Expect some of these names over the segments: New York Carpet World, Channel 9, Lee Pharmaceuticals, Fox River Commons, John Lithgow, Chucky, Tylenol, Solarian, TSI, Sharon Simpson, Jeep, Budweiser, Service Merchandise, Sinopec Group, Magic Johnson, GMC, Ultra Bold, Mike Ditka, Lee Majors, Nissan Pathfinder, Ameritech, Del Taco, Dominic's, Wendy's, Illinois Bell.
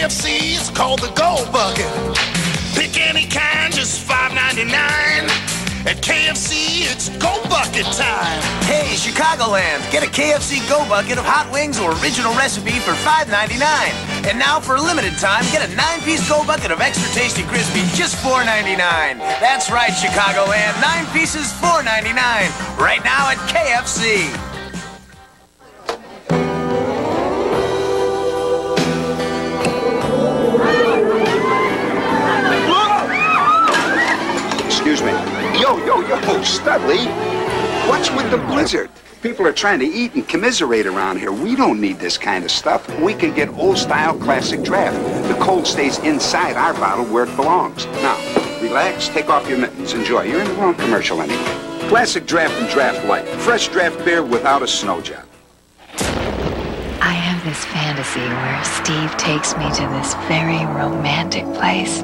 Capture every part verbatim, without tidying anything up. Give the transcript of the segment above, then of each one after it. K F C, it's called the Gold Bucket. Pick any kind, just five ninety-nine. At K F C, it's Go Bucket time. Hey, Chicagoland, get a K F C Go Bucket of hot wings or original recipe for five ninety-nine. And now, for a limited time, get a nine-piece Go Bucket of extra tasty crispy, just four ninety-nine. That's right, Chicagoland, nine pieces, four ninety-nine. Right now at K F C. Excuse me. Yo, yo, yo, Studley. What's with the blizzard? People are trying to eat and commiserate around here. We don't need this kind of stuff. We can get old-style classic draft. The cold stays inside our bottle where it belongs. Now, relax, take off your mittens, enjoy. You're in the wrong commercial anyway. Classic draft and draft light. Fresh draft beer without a snow job. I have this fantasy where Steve takes me to this very romantic place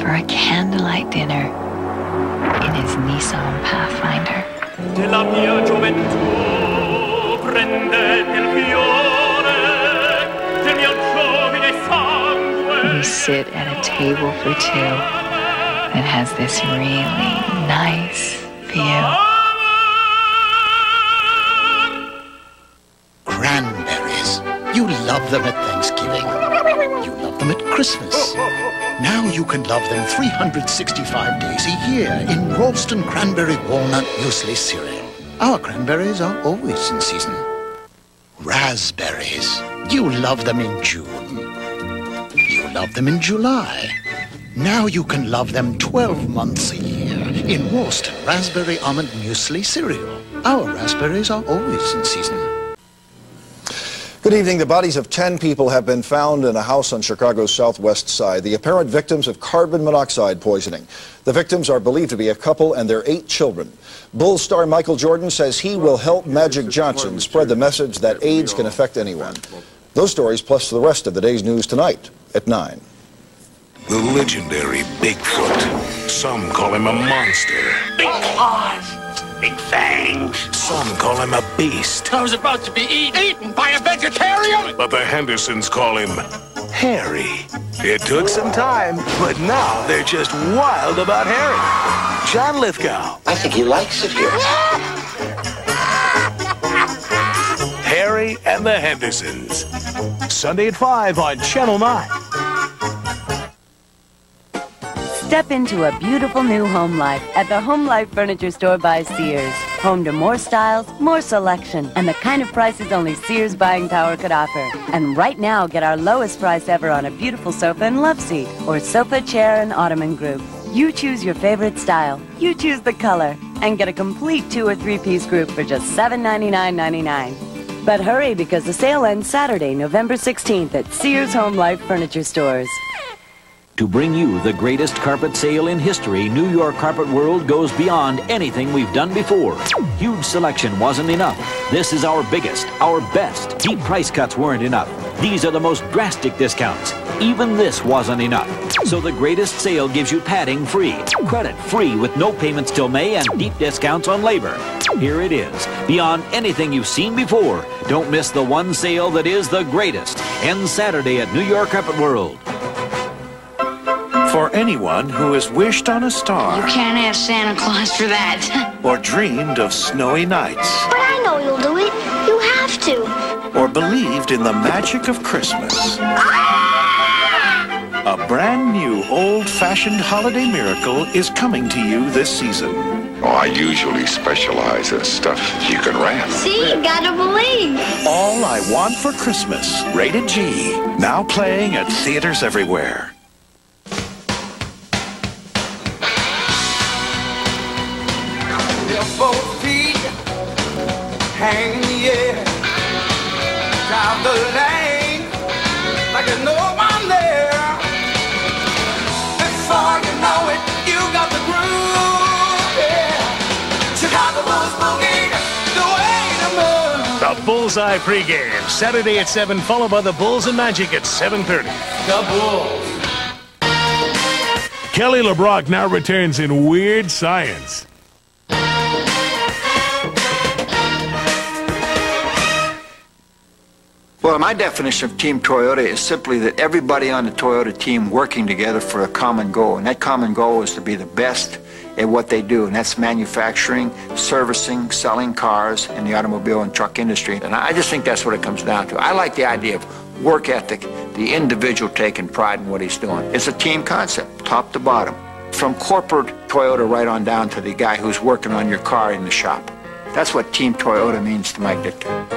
for a candlelight dinner in his Nissan Pathfinder. We sit at a table for two that has this really nice view. Cranberries. You love them at Thanksgiving. You love them at Christmas. Now you can love them three hundred sixty-five days a year in Ralston Cranberry Walnut Muesli Cereal. Our cranberries are always in season. Raspberries. You love them in June. You love them in July. Now you can love them twelve months a year in Ralston Raspberry Almond Muesli Cereal. Our raspberries are always in season. Good evening. The bodies of ten people have been found in a house on Chicago's southwest side, the apparent victims of carbon monoxide poisoning. The victims are believed to be a couple and their eight children. Bulls star Michael Jordan says he will help Magic Johnson spread the message that AIDS can affect anyone. Those stories plus the rest of the day's news tonight at nine. The legendary Bigfoot. Some call him a monster. Big claws. Big fangs. Some call him a beast. I was about to be eat eaten by a vegetarian. But the Hendersons call him Harry. It took some time, but now they're just wild about Harry. John Lithgow. I think he likes it here. Harry and the Hendersons. Sunday at five on Channel nine. Step into a beautiful new home life at the Home Life Furniture Store by Sears. Home to more styles, more selection, and the kind of prices only Sears buying power could offer. And right now, get our lowest price ever on a beautiful sofa and loveseat, or sofa, chair, and ottoman group. You choose your favorite style, you choose the color, and get a complete two- or three-piece group for just seven ninety-nine ninety-nine. But hurry, because the sale ends Saturday, November sixteenth at Sears Home Life Furniture Stores. To bring you the greatest carpet sale in history, New York Carpet World goes beyond anything we've done before. Huge selection wasn't enough. This is our biggest, our best. Deep price cuts weren't enough. These are the most drastic discounts. Even this wasn't enough. So the greatest sale gives you padding free, credit free with no payments till May, and deep discounts on labor. Here it is, beyond anything you've seen before. Don't miss the one sale that is the greatest. Ends Saturday at New York Carpet World. For anyone who has wished on a star. You can't ask Santa Claus for that. Or dreamed of snowy nights. But I know you'll do it. You have to. Or believed in the magic of Christmas. Ah! A brand new old-fashioned holiday miracle is coming to you this season. Oh, I usually specialize in stuff you can wrap. See, you gotta believe. All I Want for Christmas. Rated G. Now playing at theaters everywhere. Both feet hang in the air, down the lane like there's no one there. Before you know it, you got the groove. Yeah. Chicago Bulls boogie, the way to move. The Bullseye pregame Saturday at seven, followed by the Bulls and Magic at seven thirty. The Bulls. Kelly LeBrock now returns in Weird Science. Well, my definition of Team Toyota is simply that everybody on the Toyota team working together for a common goal, and that common goal is to be the best at what they do, and that's manufacturing, servicing, selling cars in the automobile and truck industry. And I just think that's what it comes down to. I like the idea of work ethic, the individual taking pride in what he's doing. It's a team concept, top to bottom, from corporate Toyota right on down to the guy who's working on your car in the shop. That's what Team Toyota means to Mike Ditka.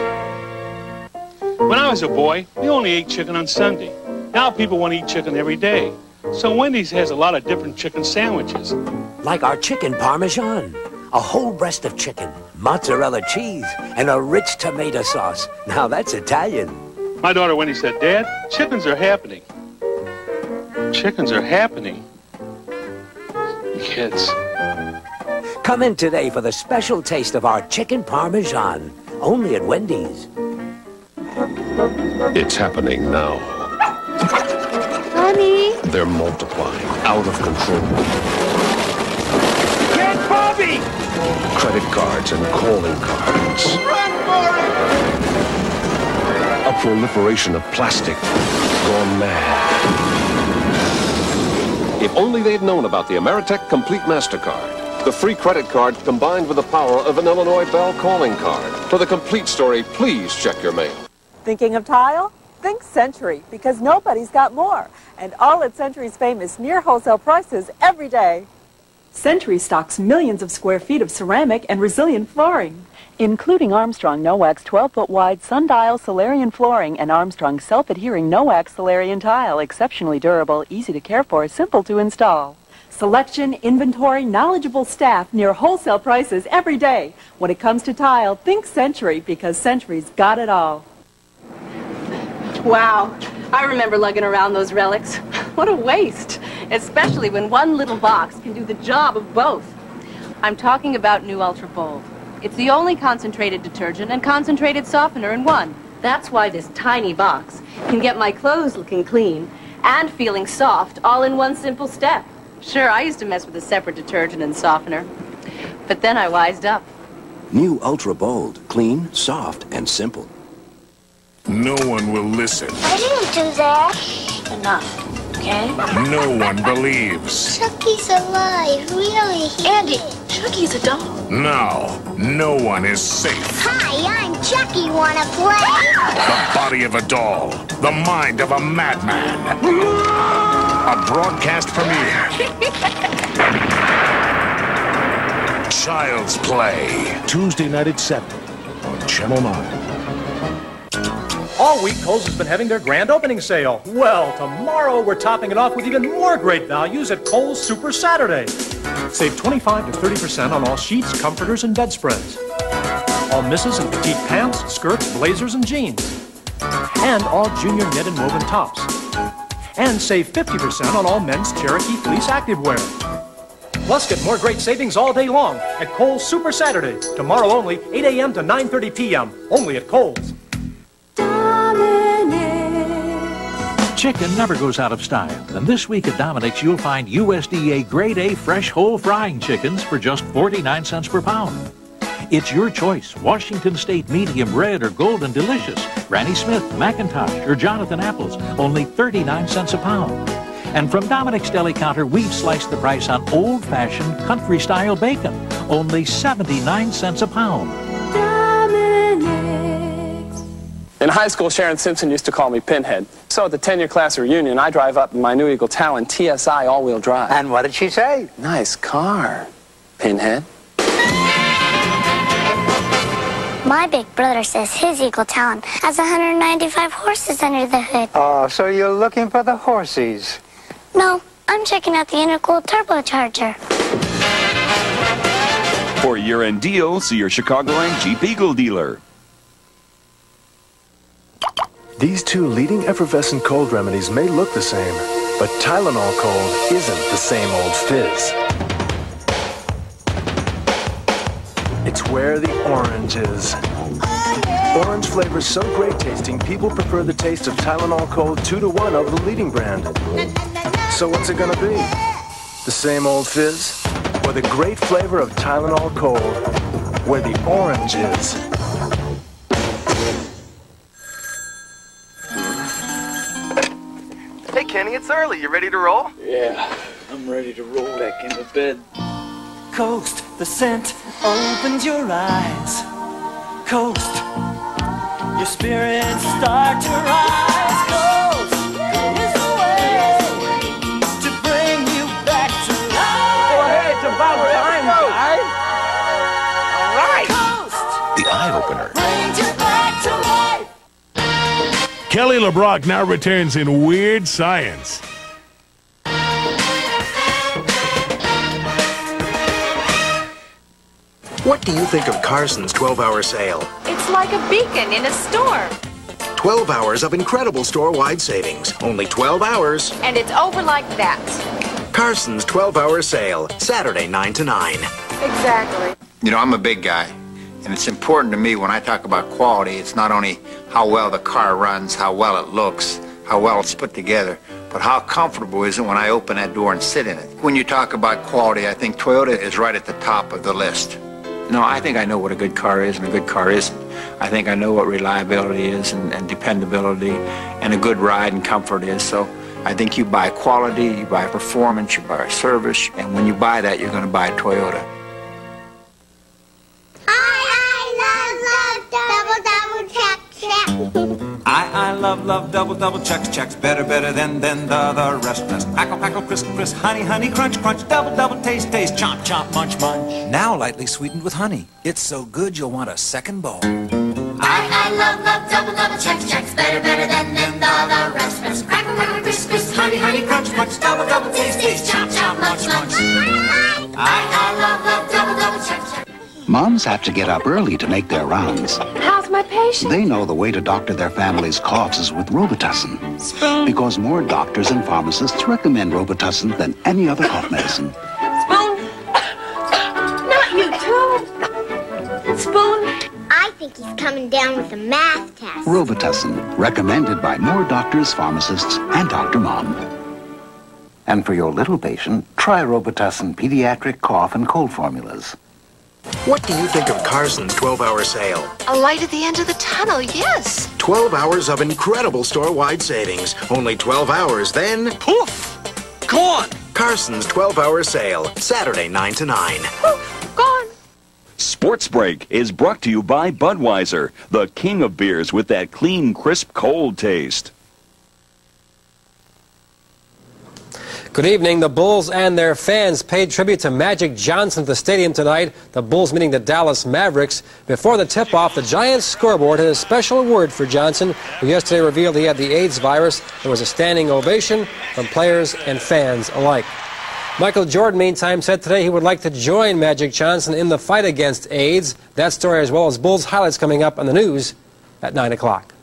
When I was a boy, we only ate chicken on Sunday. Now people want to eat chicken every day. So Wendy's has a lot of different chicken sandwiches. Like our chicken parmesan, a whole breast of chicken, mozzarella cheese, and a rich tomato sauce. Now that's Italian. My daughter Wendy said, Dad, chickens are happening. Chickens are happening. Kids. Come in today for the special taste of our chicken parmesan, only at Wendy's. It's happening now. Honey. They're multiplying, out of control. Get Bobby! Credit cards and calling cards. Run for it! A proliferation of plastic gone mad. If only they'd known about the Ameritech Complete MasterCard. The free credit card combined with the power of an Illinois Bell calling card. For the complete story, please check your mail. Thinking of tile? Think Century, because nobody's got more. And all at Century's famous near wholesale prices every day. Century stocks millions of square feet of ceramic and resilient flooring, including Armstrong Nowax twelve-foot wide sundial Solarian flooring and Armstrong self-adhering Nowax Solarian tile. Exceptionally durable, easy to care for, simple to install. Selection, inventory, knowledgeable staff near wholesale prices every day. When it comes to tile, think Century, because Century's got it all. Wow, I remember lugging around those relics. What a waste, especially when one little box can do the job of both. I'm talking about new Ultra Bold. It's the only concentrated detergent and concentrated softener in one. That's why this tiny box can get my clothes looking clean and feeling soft all in one simple step. Sure, I used to mess with a separate detergent and softener, but then I wised up. New Ultra Bold. Clean, soft, and simple. No one will listen. I didn't do that. Shh, enough, okay? No one believes. Chucky's alive, really. Andy, Chucky's a doll. Now, no one is safe. Hi, I'm Chucky. Wanna play? The body of a doll. The mind of a madman. A broadcast premiere. Child's Play. Tuesday night at seven on Channel nine. All week, Kohl's has been having their grand opening sale. Well, tomorrow we're topping it off with even more great values at Kohl's Super Saturday. Save twenty-five to thirty percent on all sheets, comforters, and bedspreads. All misses and petite pants, skirts, blazers, and jeans. And all junior knit and woven tops. And save fifty percent on all men's Cherokee fleece activewear. Plus, get more great savings all day long at Kohl's Super Saturday. Tomorrow only, eight A M to nine thirty P M Only at Kohl's. Dominic's. Chicken never goes out of style. And this week at Dominic's, you'll find U S D A Grade A fresh whole frying chickens for just forty-nine cents per pound. It's your choice. Washington State medium red or golden delicious. Granny Smith, McIntosh, or Jonathan Apples. Only thirty-nine cents a pound. And from Dominic's Deli Counter, we've sliced the price on old-fashioned country-style bacon. Only seventy-nine cents a pound. Dominic's. In high school, Sharon Simpson used to call me Pinhead. So at the ten-year class reunion, I drive up in my new Eagle Talon T S I all-wheel drive. And what did she say? Nice car, Pinhead. My big brother says his Eagle Talon has one hundred ninety-five horses under the hood. Oh, so you're looking for the horses? No, I'm checking out the intercooled turbocharger. For year-end deals, see your Chicagoland Jeep Eagle dealer. These two leading effervescent cold remedies may look the same, but Tylenol cold isn't the same old fizz. It's where the orange is. Orange flavor is so great tasting, people prefer the taste of Tylenol Cold two to one over the leading brand. So what's it gonna be? The same old fizz? Or the great flavor of Tylenol Cold, where the orange is? Kenny, it's early. You ready to roll? Yeah, I'm ready to roll back into bed. Coast, the scent opens your eyes. Coast, your spirits start to rise. Coast, is the way to bring you back to life. Go ahead, it's about time, guys. All right. Coast, the eye opener. Kelly LeBrock now returns in Weird Science. What do you think of Carson's twelve-hour sale? It's like a beacon in a storm. twelve hours of incredible store-wide savings. Only twelve hours. And it's over like that. Carson's twelve-hour sale, Saturday, nine to nine. Exactly. You know, I'm a big guy. And it's important to me when I talk about quality, it's not only how well the car runs, how well it looks, how well it's put together, but how comfortable is it when I open that door and sit in it. When you talk about quality, I think Toyota is right at the top of the list. You know, I think I know what a good car is and a good car isn't. I think I know what reliability is and, and dependability and a good ride and comfort is. So I think you buy quality, you buy performance, you buy service, and when you buy that, you're going to buy a Toyota. I, I love, love, double, double, Chex, Chex. Better, better than, than the, the rest, rest. Packle, packle, crisp, crisp. Honey, honey, crunch, crunch. Double, double, taste, taste. Chomp, chomp, munch, munch. Now lightly sweetened with honey. It's so good you'll want a second bowl. I, I love, love, double, double, Chex, Chex. Better, better than, than the, the rest, rest. Packle, packle, crisp, crisp. Honey, honey, crunch, crunch. Double, double, taste, taste. Chomp, chomp, munch, munch. I, I love, love, double, double, Chex, Chex. Moms have to get up early to make their rounds. How's my patient? They know the way to doctor their family's coughs is with Robitussin. Spoon. Because more doctors and pharmacists recommend Robitussin than any other cough medicine. Spoon. Not you too. Spoon. I think he's coming down with a math test. Robitussin, recommended by more doctors, pharmacists, and Doctor Mom. And for your little patient, try Robitussin pediatric cough and cold formulas. What do you think of Carson's twelve-hour sale? A light at the end of the tunnel, yes. twelve hours of incredible store-wide savings. Only twelve hours, then... poof! Gone! Carson's twelve-hour sale, Saturday, nine to nine. Poof! Gone! Sports Break is brought to you by Budweiser, the king of beers with that clean, crisp, cold taste. Good evening. The Bulls and their fans paid tribute to Magic Johnson at the stadium tonight, the Bulls meeting the Dallas Mavericks. Before the tip-off, the Giants scoreboard had a special word for Johnson, who yesterday revealed he had the AIDS virus. There was a standing ovation from players and fans alike. Michael Jordan, meantime, said today he would like to join Magic Johnson in the fight against AIDS. That story, as well as Bulls highlights, coming up on the news at nine o'clock.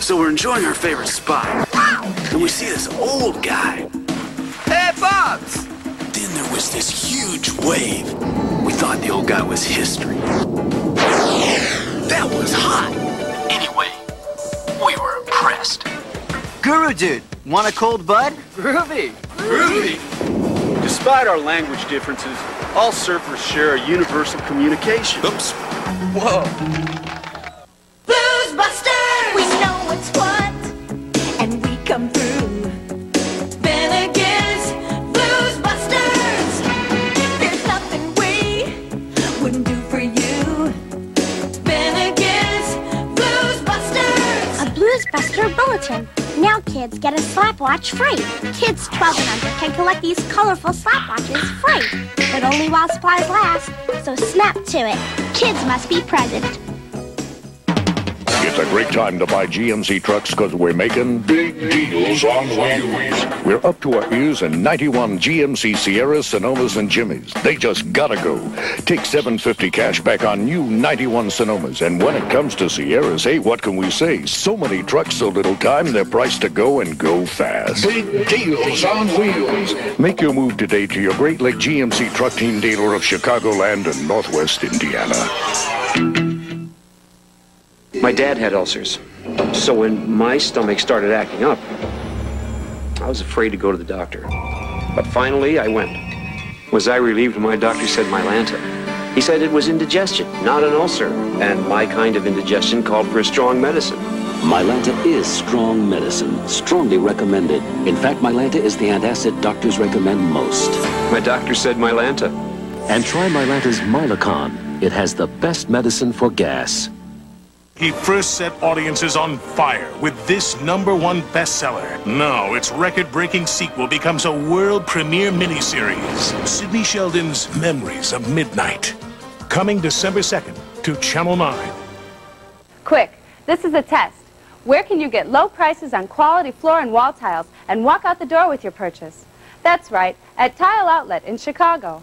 So we're enjoying our favorite spot, and we see this old guy. Hey, Bobs! Then there was this huge wave. We thought the old guy was history. That was hot. Anyway, we were impressed. Guru dude, want a cold bud? Groovy. Groovy. Despite our language differences, all surfers share a universal communication. Oops. Whoa. Blues Buster! We know what's what, and we come through. Bennigan's Blues Busters. There's nothing we wouldn't do for you. Bennigan's Blues Busters. A Blues Buster bulletin. Now kids get a slapwatch free. Kids twelve and under can collect these colorful slapwatches free, but only while supplies last. So snap to it. Kids must be present. It's a great time to buy G M C trucks because we're making big deals on Wendy's. We're up to our ears in ninety-one G M C Sierras, Sonomas, and Jimmys. They just gotta go. Take seven fifty cash back on new ninety-one Sonomas. And when it comes to Sierras, hey, what can we say? So many trucks, so little time, they're priced to go and go fast. Big deals on wheels. Make your move today to your Great Lake G M C truck team dealer of Chicagoland and Northwest Indiana. My dad had ulcers, so when my stomach started acting up, I was afraid to go to the doctor. But finally, I went. Was I relieved when my doctor said Mylanta? He said it was indigestion, not an ulcer, and my kind of indigestion called for a strong medicine. Mylanta is strong medicine, strongly recommended. In fact, Mylanta is the antacid doctors recommend most. My doctor said Mylanta. And try Mylanta's Mylocon. It has the best medicine for gas. He first set audiences on fire with this number one bestseller. Now its record-breaking sequel becomes a world premiere miniseries, Sidney Sheldon's Memories of Midnight. Coming December second to Channel nine. Quick, this is a test. Where can you get low prices on quality floor and wall tiles and walk out the door with your purchase? That's right, at Tile Outlet in Chicago.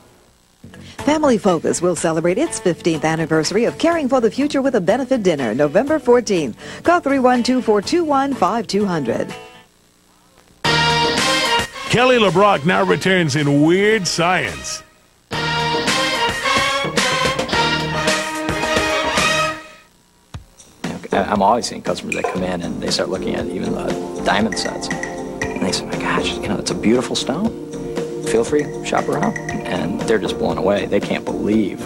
Family Focus will celebrate its fifteenth anniversary of caring for the future with a benefit dinner, November fourteenth. Call three one two, four two one, five two zero zero. Kelly LeBrock now returns in Weird Science. I'm always seeing customers that come in and they start looking at even the diamond sets. And they say, my gosh, you know, it's a beautiful stone. Feel free, shop around. And they're just blown away. They can't believe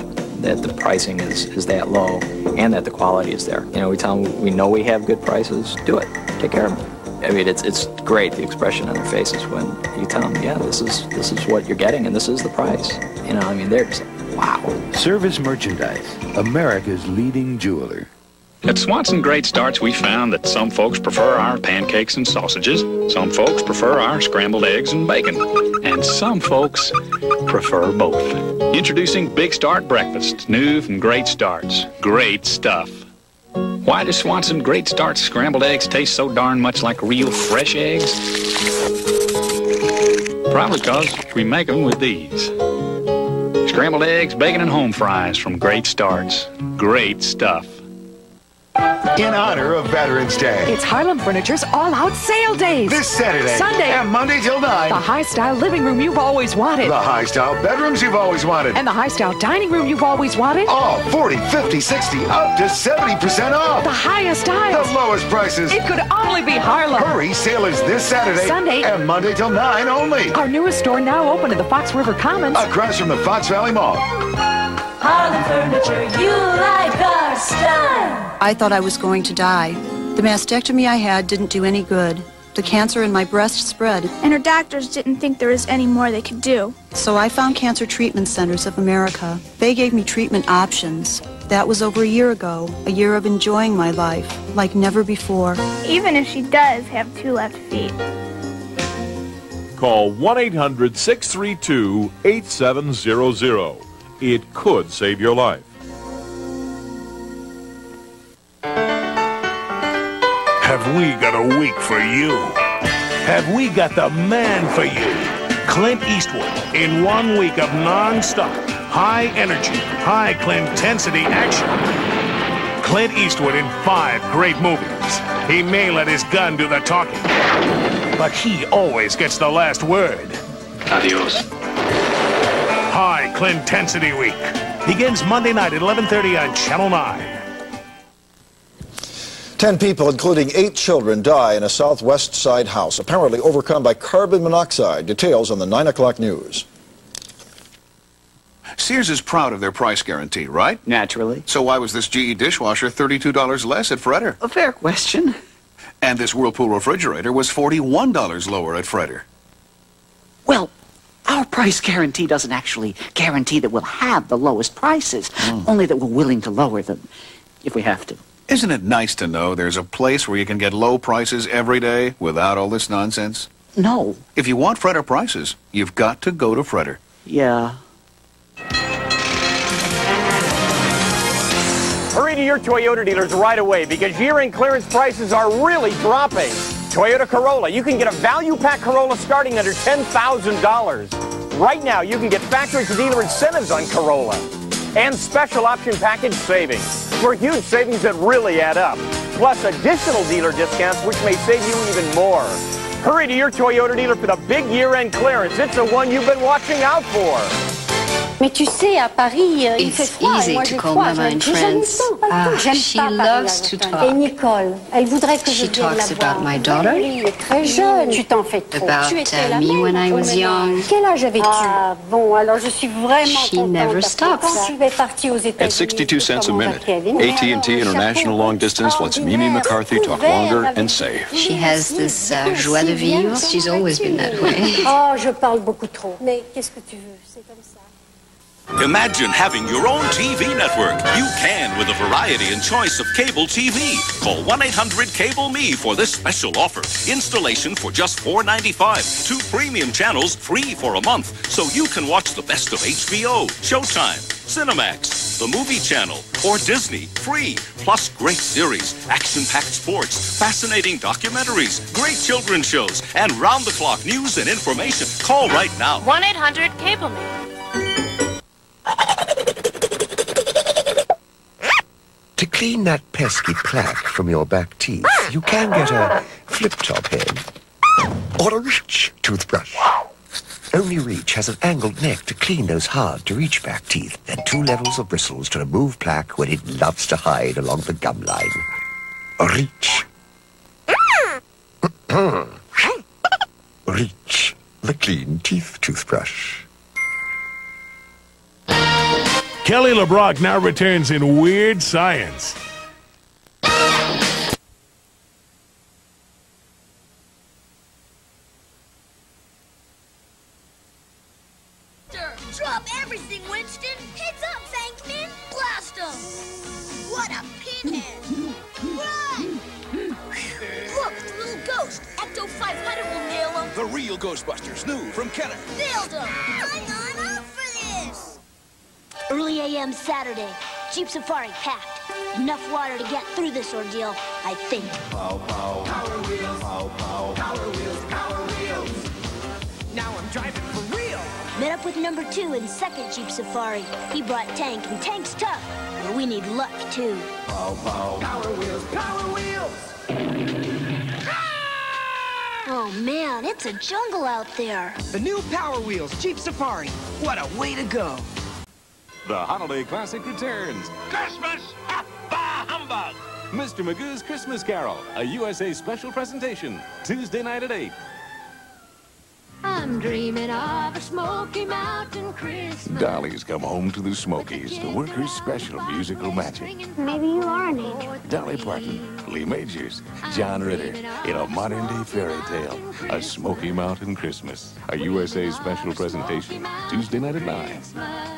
that the pricing is, is that low and that the quality is there. You know, we tell them we know we have good prices. Do it. Take care of them. I mean, it's, it's great, the expression on their faces when you tell them, yeah, this is, this is what you're getting and this is the price. You know, I mean, they're just like, wow. Service Merchandise, America's leading jeweler. At Swanson Great Starts, we found that some folks prefer our pancakes and sausages, some folks prefer our scrambled eggs and bacon, and some folks prefer both. Introducing Big Start Breakfast, new from Great Starts. Great stuff. Why does Swanson Great Starts scrambled eggs taste so darn much like real fresh eggs? Probably because we make them with these. Scrambled eggs, bacon, and home fries from Great Starts. Great stuff. In honor of Veterans Day, it's Harlem Furniture's all-out sale days. This Saturday, Sunday, and Monday till nine. The high-style living room you've always wanted. The high-style bedrooms you've always wanted. And the high-style dining room you've always wanted. All forty, fifty, sixty, up to seventy percent off. The highest styles. The lowest prices. It could only be Harlem. Hurry, sale is this Saturday, Sunday, and Monday till nine only. Our newest store now open at the Fox River Commons. Across from the Fox Valley Mall. Harlem Furniture, you like our style. I thought I was going to die. The mastectomy I had didn't do any good. The cancer in my breast spread. And her doctors didn't think there was any more they could do. So I found Cancer Treatment Centers of America. They gave me treatment options. That was over a year ago, a year of enjoying my life, like never before. Even if she does have two left feet. Call one eight hundred, six three two, eight seven zero zero. It could save your life. Have we got a week for you? Have we got the man for you? Clint Eastwood, in one week of non-stop, high energy, high Clintensity action. Clint Eastwood in five great movies. He may let his gun do the talking, but he always gets the last word. Adios. High Clintensity Week begins Monday night at eleven thirty on Channel nine. Ten people, including eight children, die in a Southwest Side house, apparently overcome by carbon monoxide. Details on the nine o'clock news. Sears is proud of their price guarantee, right? Naturally. So why was this G E dishwasher thirty-two dollars less at Fredder? A fair question. And this Whirlpool refrigerator was forty-one dollars lower at Fredder. Well, our price guarantee doesn't actually guarantee that we'll have the lowest prices, mm. only that we're willing to lower them if we have to. Isn't it nice to know there's a place where you can get low prices every day without all this nonsense? No. If you want Fredder prices, you've got to go to Fredder. Yeah. Hurry to your Toyota dealers right away because year-end clearance prices are really dropping. Toyota Corolla, you can get a value pack Corolla starting under ten thousand dollars. Right now, you can get factory to dealer incentives on Corolla and special option package savings for huge savings that really add up, plus additional dealer discounts which may save you even more. Hurry to your Toyota dealer for the big year-end clearance. It's the one you've been watching out for. Mais tu sais, à Paris, il fait froid. It's easy moi, to call Mama in France. Ah, she loves to talk. Et Nicole, elle voudrait que she je vienne la voir. My daughter, très jeune. Mm. Tu t'en fais trop. About, tu étais uh, la me when I was young. Quel âge avais-tu? Ah bon, alors je suis vraiment she contente. Never stops. Quand tu es partie aux États-Unis, at sixty-two cents a minute, A T and T International Long Distance lets Mimi McCarthy talk longer and save. She has this uh, joie de vivre. She's always been that way. Oh, je parle beaucoup trop. Mais qu'est-ce que tu veux? C'est comme ça. Imagine having your own T V network. You can with a variety and choice of cable T V. Call one eight hundred cable me for this special offer. Installation for just four ninety-five. Two premium channels free for a month. So you can watch the best of H B O, Showtime, Cinemax, the movie channel, or Disney free. Plus great series, action-packed sports, fascinating documentaries, great children's shows, and round-the-clock news and information. Call right now. one eight hundred cable me. To clean that pesky plaque from your back teeth, you can get a flip-top head or a Reach toothbrush. Only Reach has an angled neck to clean those hard-to-reach back teeth and two levels of bristles to remove plaque when it loves to hide along the gum line. Reach. Reach, the clean teeth toothbrush. Kelly LeBrock now returns in Weird Science. Drop everything, Winston. Heads up, Venkman. Blast him. What a pinhead. Run! Look, the little ghost. Ecto five hundred will nail him. The real Ghostbusters, new from Kenner. Nailed him. Hang on, I'm up for this. Early a m Saturday, Jeep Safari packed. Enough water to get through this ordeal, I think. Pow, pow, power wheels, pow, pow, power wheels, power wheels. Now I'm driving for real. Met up with number two in second Jeep Safari. He brought Tank, and Tank's tough, but we need luck, too. Pow, pow, power wheels, power wheels. Ah! Oh, man, it's a jungle out there. The new Power Wheels Jeep Safari. What a way to go. The holiday classic returns. Christmas! Hoppa humbug! Mister Magoo's Christmas Carol, a U S A special presentation, Tuesday night at eight. I'm dreaming of a Smoky Mountain Christmas. Dolly's come home to the Smokies to work her special musical magic. Maybe you are an angel. Dolly Parton, Lee Majors, John Ritter, in a modern-day fairy tale, A Smoky Mountain Christmas, a U S A special presentation, Tuesday night at nine.